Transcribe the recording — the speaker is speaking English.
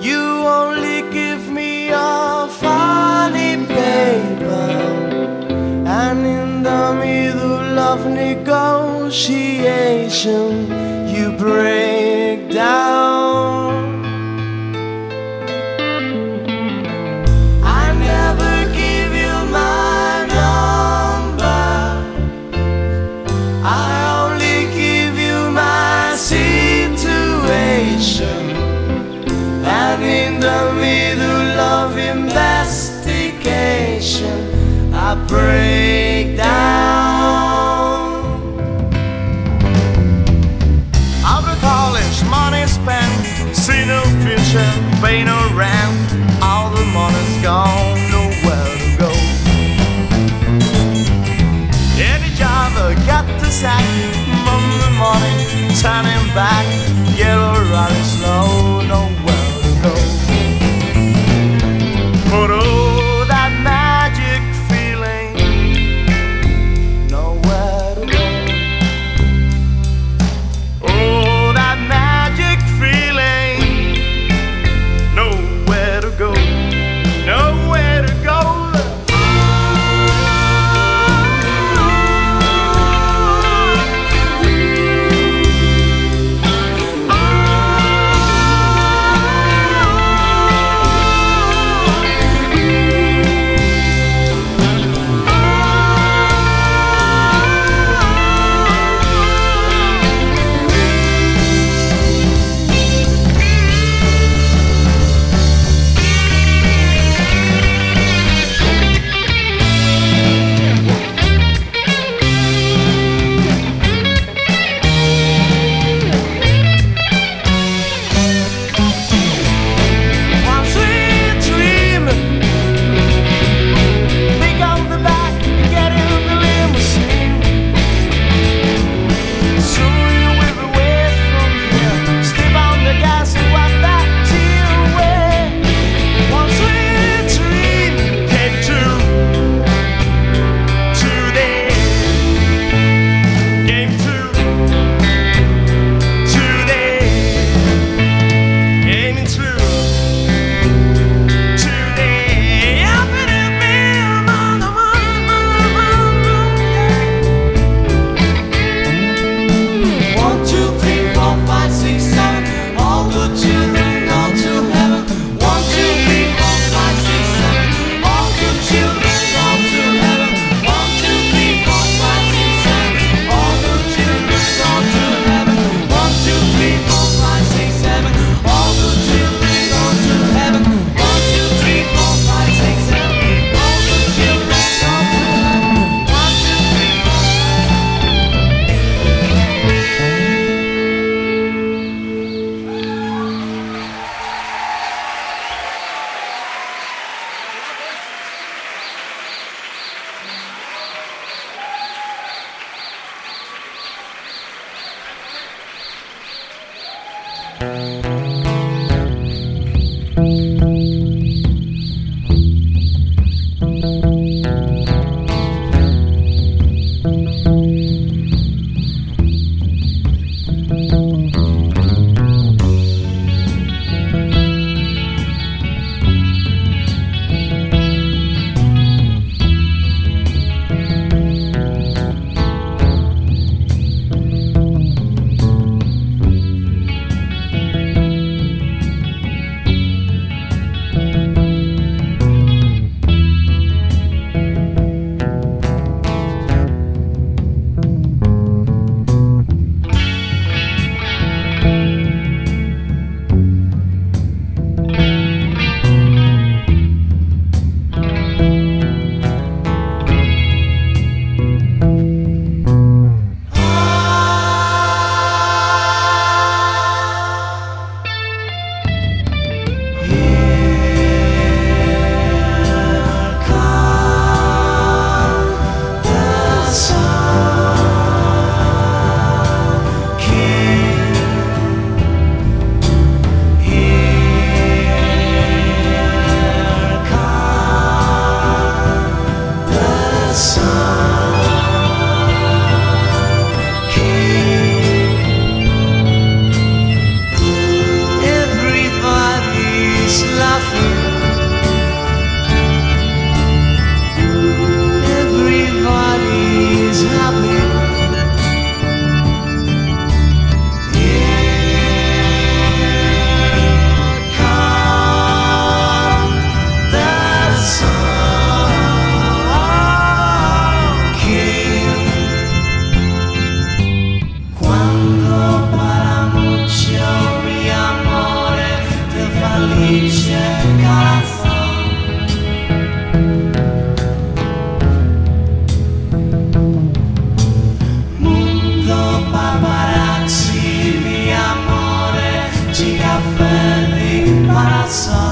You only give me a funny paper, and in the middle of negotiation you break down. I never give you my number, I only give you my situation. And in the middle of investigation, I break down. Out with all this money spent, see no future, pay no rent. All the money's gone, nowhere to go. Any job I got to sack, mum the money, turning back, yellow running slow, nowhere. But oh, that magic feeling, nowhere to go. Oh, that magic feeling, nowhere to go, nowhere to go. outside.